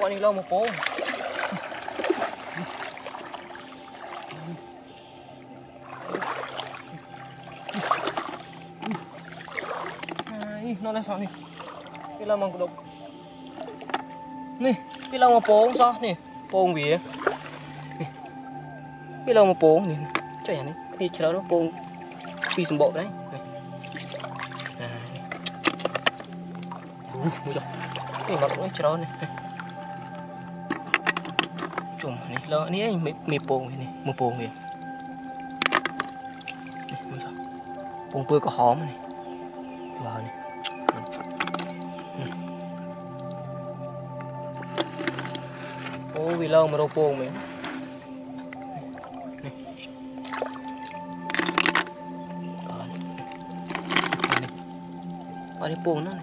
Bọn mình lâu một phố. Nó lên sao nè. Cái lâu mà đục. Nè, cái lâu mà phố không sao nè. Phố bìa. Cái lâu mà phố nè. Cho nhà này. Đi chờ nó phố. Đi xuống bộ đấy. Ui giời. Cái nó cũng chờ này. Chùm này, lỡ ní mì phố này, mì phố này. Phố bươi có hóm này. Vào này. Ô vì lâu mà đâu cuồng mày. Ở đây cuồng nó này.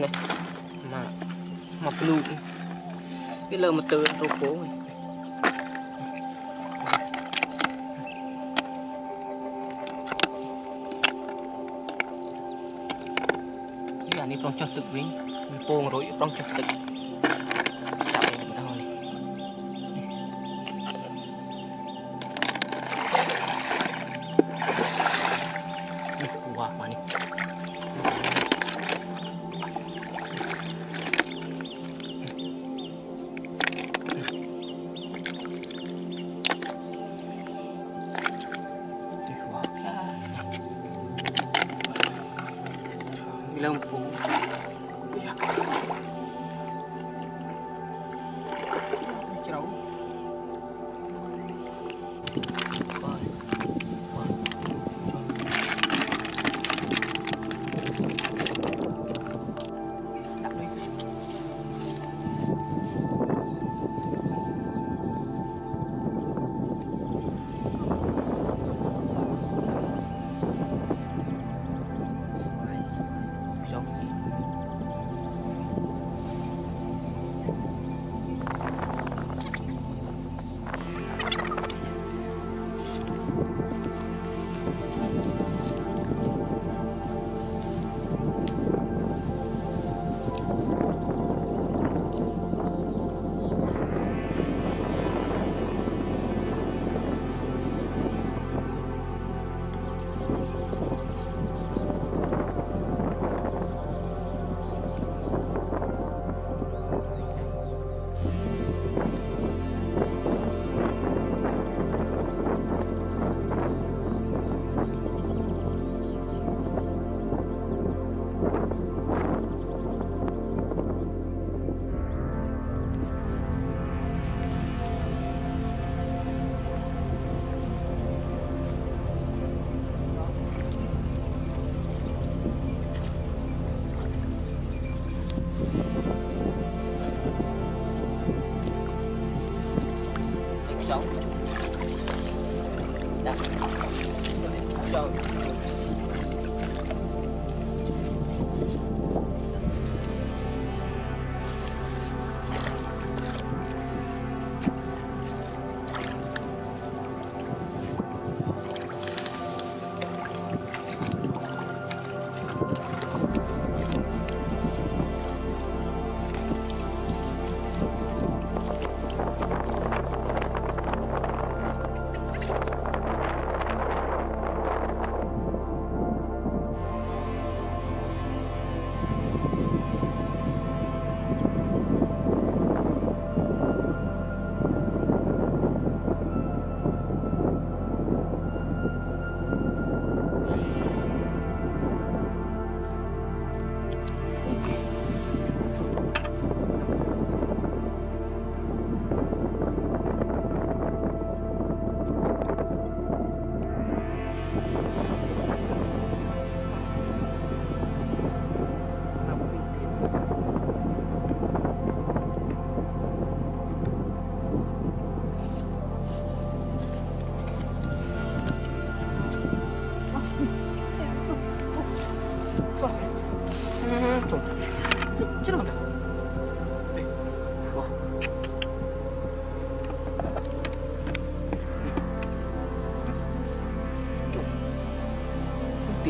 Này. Mà mọc lụ. Cái lơ mà từ đâu cố này. Ini perang cantik wing, pung roy perang cantik. Cari mana ni? Wah mana ni? Lông phú. Cháu.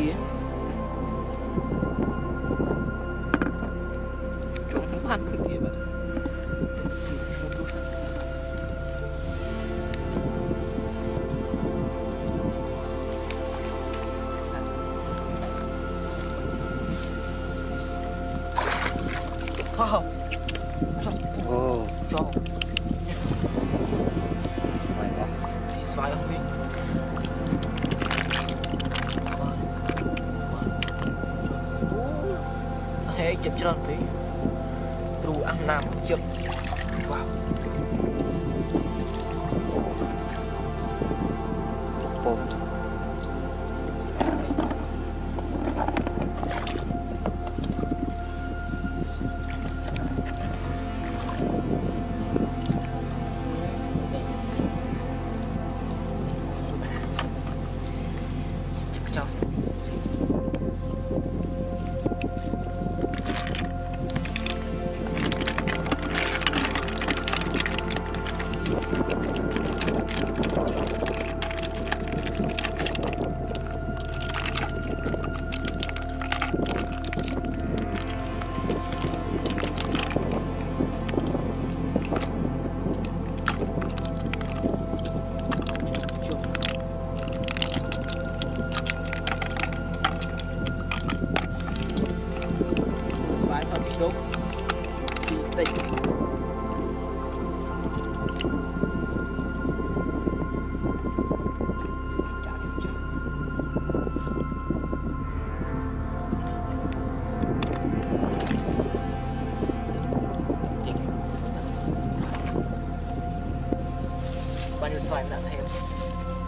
kia. Trộm không ăn cái kia vậy. Wow. Whoa. Wow. Sie ist zwei und nicht. Thế chụp chân đi, trù ăn nam chụp vào. Bông. Chụp cho xem. Xoài nặng thêm